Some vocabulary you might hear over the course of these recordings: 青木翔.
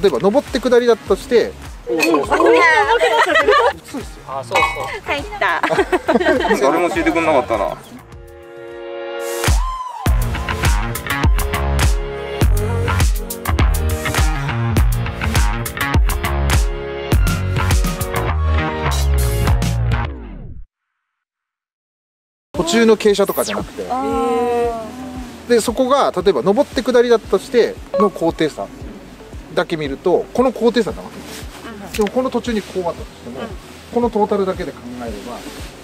例えば上って下りだとして、そうですよ。あ、そうそう。入った。誰も教えてくれなかったな。途中の傾斜とかじゃなくて、でそこが例えば上って下りだとしての高低差だけ見ると、この高低差なわけです。でもこの途中にこうあったとしても、このトータルだけで考えれば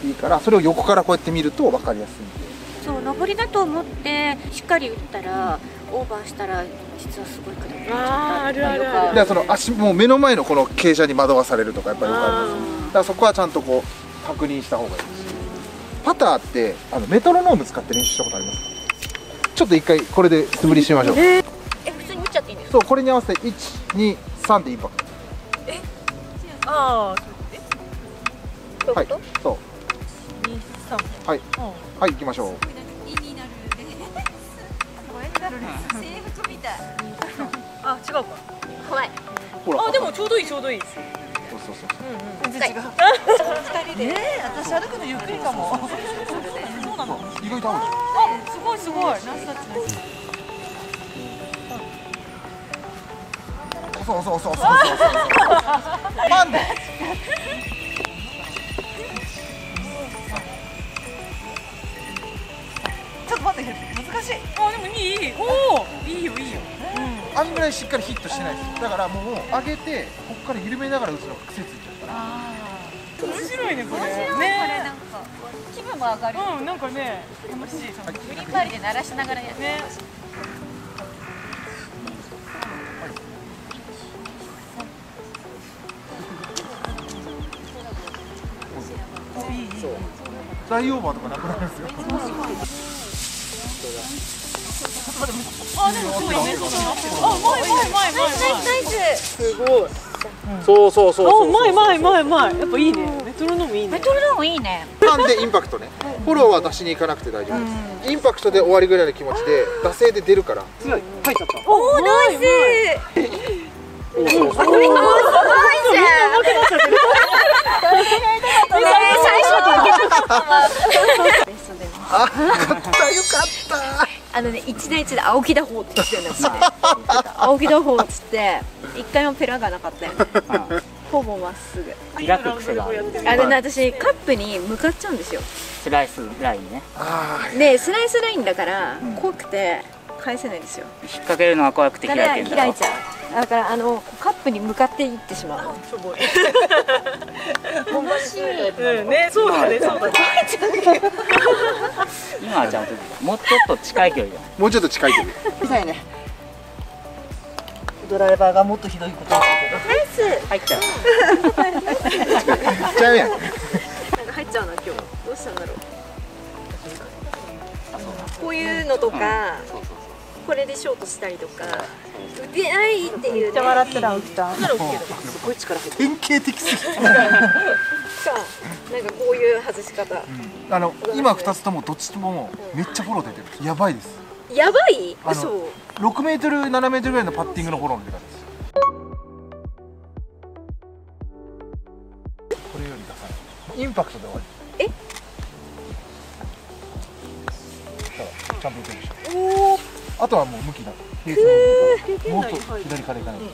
いいから、それを横からこうやって見ると分かりやすいんで。そう、上りだと思ってしっかり打ったらオーバーしたら実はすごい下りになっちゃった。あるあるある。だからその足もう目の前のこの傾斜に惑わされるとかやっぱりよくあるんですよ。だからそこはちゃんとこう確認した方がいいです。パターってメトロノーム使って練習したことありますか？ちょっと一回これで素振りしてみましょう。普通に打っちゃっていいんですか？そう、これに合わせて1、2、3でインパクト。ああ、はい、そう。はい、はい、行きましょう。あ、違うか。怖い。あ、でもちょうどいい、ちょうどいい。そう。全然違う。二人で。私歩くのゆっくりかも。そうなの。意外とある。あ、すごいすごい。ナイスタッチ。そう。パンで。ちょっと待って、難しい。あ、でもいい。おお、いいよ。あんぐらいしっかりヒットしてないです。だからもう上げてここから緩めながら打つのが癖ついちゃうから。面白いねこれ。面白いこれ、なんか気分も上がる。うん、なんかね、楽しい。振り返りで鳴らしながらやって。フライオーバーとかなくなるんですよ。あ、でもすごいね。あ、前。すごい。そう。前。やっぱいいね。メトロノームいいね。なんでインパクトね。フォローは出しに行かなくて大丈夫です。インパクトで終わりぐらいの気持ちで惰性で出るから。強い。入っちゃった。おお、ナイス。おお、すごいじゃん。よかった。一対一で青木打法って言ってるんですね。青木打法っつって一回もペラがなかったよね。ほぼまっすぐ。開く癖がある。私カップに向かっちゃうんですよ。スライスラインね。でスライスラインだから怖くて返せないんですよ。引っ掛けるのが怖くて開いてる。開いちゃう。だからカップに向かっていってしまう。面白い。そうだね。今はちゃんともうちょっと近い距離だ。もうちょっと近い距離。痛いね。ドライバーがもっとひどいこと。ナイス。入っちゃう。入っちゃうやん。なんか入っちゃうな今日。どうしたんだろう。こういうのとか。これでショートしたりとか出ないっていうね。笑ったら起きた。すごい力入ってる。典型的すぎて。なんかこういう外し方。今2つともどっちともめっちゃフォロー出てる。やばいです。やばい？嘘。6メートル、7メートルぐらいのパッティングのフォローの出方です。これより出さない。インパクトで終わり。ちゃんと打てるでしょ。あとはもう向きだ。もうちょっと左から行かない。今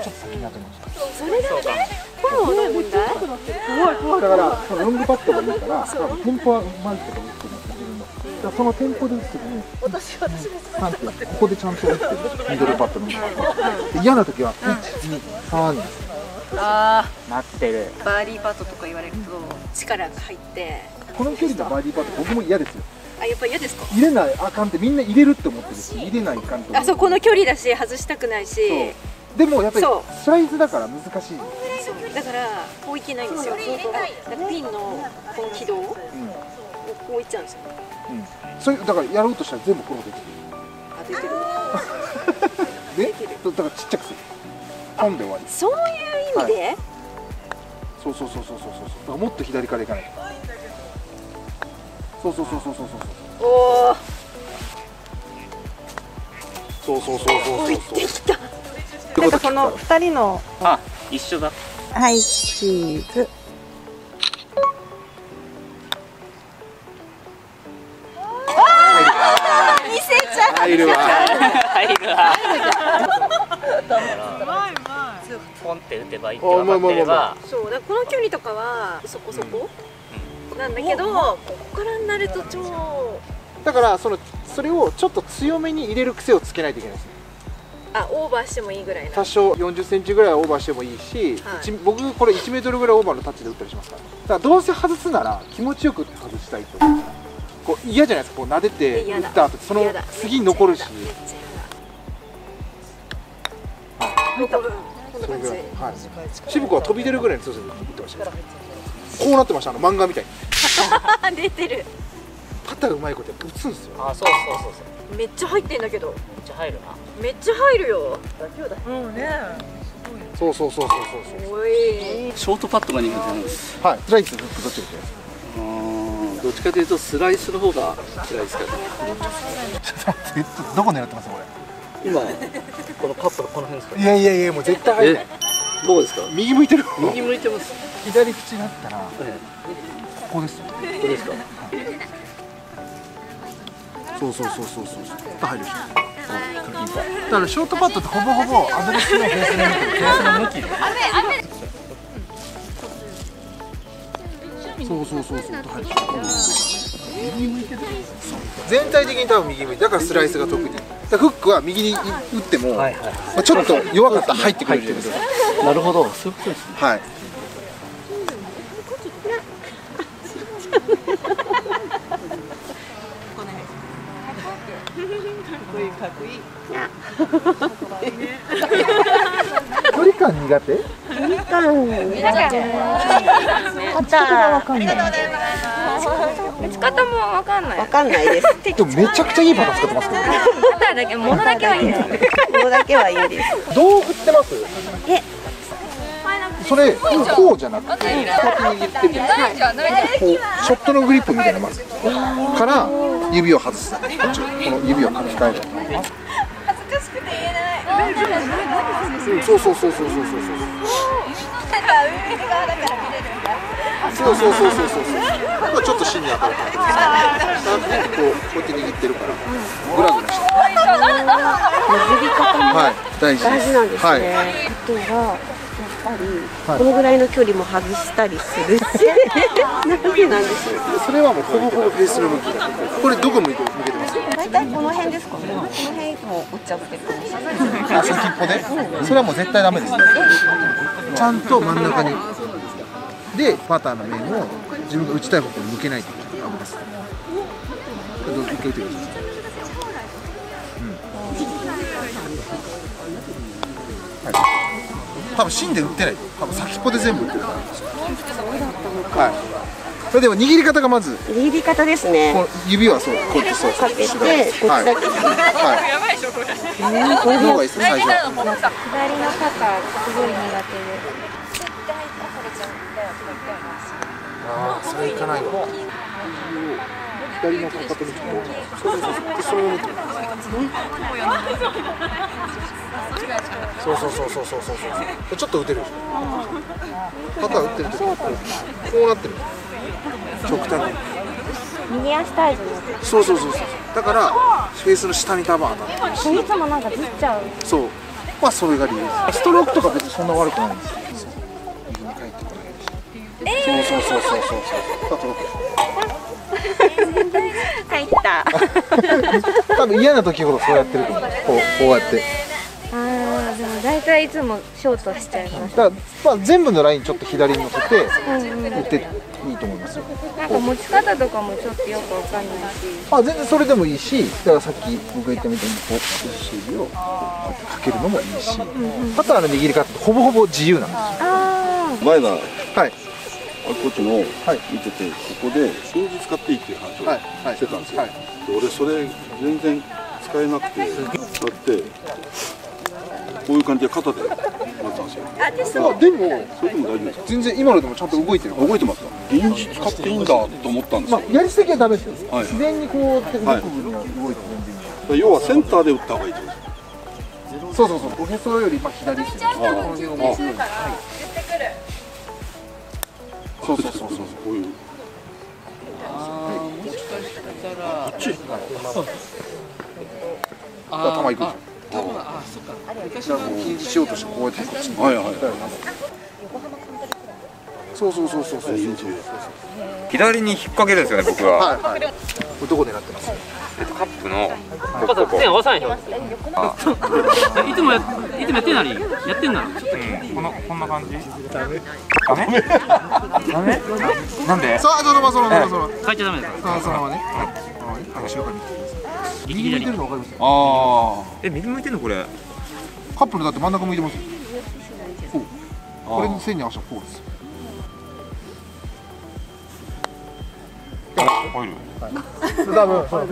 ちょっと先になってました。それだけ？だからロングパットがいいから、テンポはうまいけど打ってるんですけど、そのテンポで打つときに、ここでちゃんと打ってミドルパットの。嫌な時は1、2、3。ああ、待ってる。バーディーパットとか言われると力が入って。この距離のバーディーパット僕も嫌ですよ。あ、やっぱ嫌ですか？入れないあかんってみんな入れるって思ってるし、入れないあかんと。あ、そう、この距離だし外したくないし。でもやっぱりサイズだから難しい。だからこういけないんですよ。ピンのこの軌道をこういっちゃうんですよ。そういうだからやろうとしたら全部フォローできる。あ、できる。できる。だからちっちゃくする。ポンで終わり。そういう意味で？そう。もっと左からいかない。そう。おお。そう。行ってきた。なんかこの二人の。あ、一緒だ。はい、チーズ。ああ、見せちゃう。入るわ。入るわ。ポンって打てばいいって分かってれば。そう、だからこの距離とかはそこそこなんだけど、ここからになると超。だからそれをちょっと強めに入れる癖をつけないといけないですね。あ、オーバーしてもいいぐらいな。多少40センチぐらいはオーバーしてもいいし、僕これ1メートルぐらいオーバーのタッチで打ったりしますから。だからどうせ外すなら気持ちよく外したいと思う。こう嫌じゃないですか。こう撫でて打った後その次に残るし。それぐらい。はい。渋子は飛び出るぐらいの強さで打ってました。こうなってました。漫画みたいに。出てる。パターうまいこと打つんですよ。あ、そう。めっちゃ入ってんだけど。めっちゃ入るよ。うんね。そう。ショートパットが苦手なんです。はい。スライスどっちか。どっちかというとスライスの方が嫌いですけど。どこ狙ってますこれ。今このカップのこの辺ですか。いやもう絶対入る。どうですか。右向いてる。右向いてます。左口だったらここです。ここですか。そう。入るでしょ。だからショートパットってほぼほぼアドレスのベースの向きで。そう入るでしょ。右向いてる。全体的に多分右向いて、だからスライスが得意。フックは右に打ってもちょっと弱かったら入ってくるってことです。なるほど、そういうことですね。はい。かっこいい。距離感苦手？打ち方もわかんない。わかんないです。でもめちゃくちゃいいパターン使ってますけど。パターンだけ、物だけはいいです。物だけはいいです。どう振ってます？それこうじゃなくて、こうショットのグリップみたいなのから指を外す。この指を書き換える。恥ずかしくて言えない。そう。ちょっと芯に当たる。こうやって握ってるからグラグラして。はい、大事です。はい。このぐらいの距離も外したりするし、それはもうほぼベースの向きだ。これどこ向いてますか？大体この辺ですかね。この辺も折っちゃってる。あ、先っぽで。それはもう絶対ダメです。ちゃんと真ん中にでパターの面を自分が打ちたい方向に向けないとダメです。受けてください。多分芯で打ってない。多分先っぽで全部打ってるから。はい。それでも握り方がまず。握り方ですね。指はそう、こうやってそう。かけて、こっちだけ。はい。やばいでしょこれ。この方がいいですね最初。左の肩すごい苦手で。絶対倒れちゃうんだよ。ああ、それいかないわ。左の肩と右と。それを持ってます。そうちょっと打てるでしょ。肩打ってる時こうなってる。極端に右足体重。そうだからフェースの下にターバン当たってる。いつもなんかずっちゃう。そう、まあそれが理由です。ストロークとか別にそんな悪くないんですよ。右に返ってこないし。そう入った。多分嫌な時ほどそうやってると思う。こうやって。大体いつもショートしちゃいます。だから、まあ、全部のラインちょっと左に乗せて打っていいと思いますよ。なんか持ち方とかもちょっとよくわかんないし。あ、全然それでもいいし、だからさっき僕が言ったみたいにこう指をかけるのもいいし、パターの握り方ってほぼほぼ自由なんですよ。前ははい。こっちの見てて、ここで数字使っていいっていう話をしてたんですよ。俺それ全然使えなくて、だって。こういう感じで肩でなったんですよ。でもそれでも大丈夫ですか？全然今のでもちゃんと動いてる。動いてますか？臨時使っていいんだと思ったんですよ。まあやりすぎはダメですよ。自然にこうやって動いてる。要はセンターで打った方がいいです。そうそうそう、おへそより左です。この辺を回すように。そうそうそうそう、こういう。もしかしたら。こっち。頭いく。あ、そっか。昔はしようとしてこうやってこっち。はいはい。そうそうそうそうそう。左に引っ掛けるんですよね、僕は。はいはい。これどこ狙ってます？カップのお母さん手合わさないでしょ。いつもやってんなりやってんな。こんな感じ。ダメ？なんで？さあそのまま変えちゃダメだから。そのままね。後ろから見てください。右向いてるのわかります？ああ。右向いてるのこれ。カップのだって真ん中向いてますよ。こう。これの線に合わせたこうです。オイル。多分フ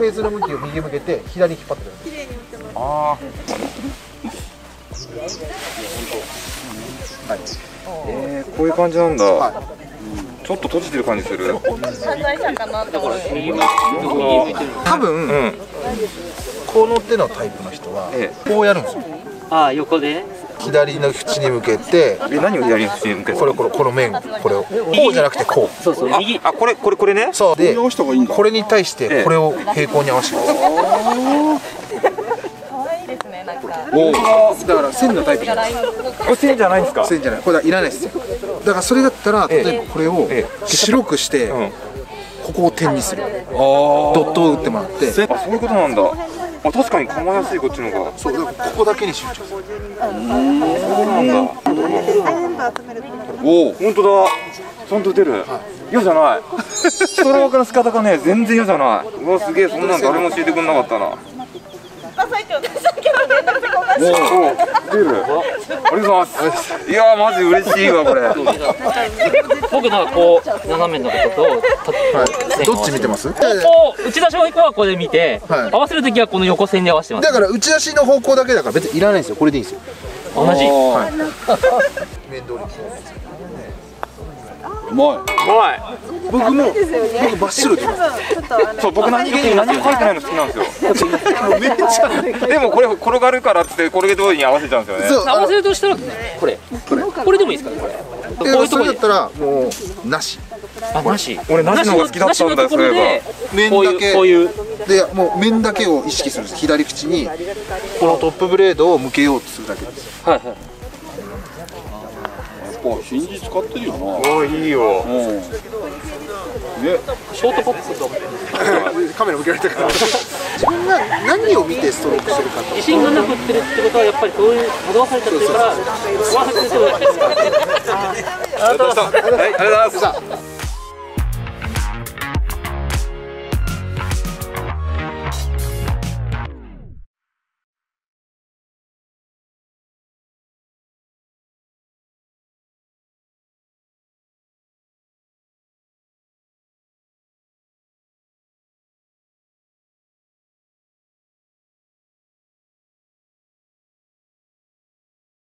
ェーズの向きを右向けて左に引っ張ってください。綺麗に打ってます。ああ。はい。こういう感じなんだ。ちょっと閉じてる感じする。犯罪者かなって思う。多分この手のタイプの人はこうやるんですよ。ああ、横で。左の縁に向けて、何を左の縁に向けて、この面、これをこうじゃなくてこう、そうそう、右、あ、これね、そうで、これに対してこれを平行に合わせて、可愛いですね、なんか、おお、だから線のタイプ、これ線じゃないんですか？線じゃない、これいらないですよ。だからそれだったら例えばこれを白くしてここを点にする、ドットを打ってもらって、あ、そういうことなんだ。あ、確かに構えやすいこっちの方が。そう、ここだけに集中する。そうなんだ。おお、本当だ。ちゃんと出る。嫌じゃない。ストロークの仕方がね、全然嫌じゃない。うわ、すげえ、そんなん誰も教えてくれなかったな。おお、出る。ありがとうございます。いやー、マジ嬉しいわこれ。僕なんかこう斜めのことをどっち見てます？ここ打ち出しの方はここで見て、合わせるときはこの横線で合わせてます。だから打ち出しの方向だけだから別にいらないんですよ。これでいいんですよ。同じ。うまい。僕バッシルで。そう、僕何も書いてないの好きなんですよ。めっちゃ。でもこれ転がるからってこれ通りに合わせちゃうんですよね。合わせるとしたらこれでもいいですか？これ。それだったらもうなし。なし。俺なしの方が好きだったんだよ。それが面だけ。でもう面だけを意識するんです。左口にこのトップブレードを向けようとするだけです。はいはい。やっぱ真珠使ってるよな。おいいよ。ね。ショートパック。カメラ向けられたから。自分が何を見てストロークしてるか。自信がなくってるってことはやっぱりそういう惑わされちゃってるから。ありがとうございます。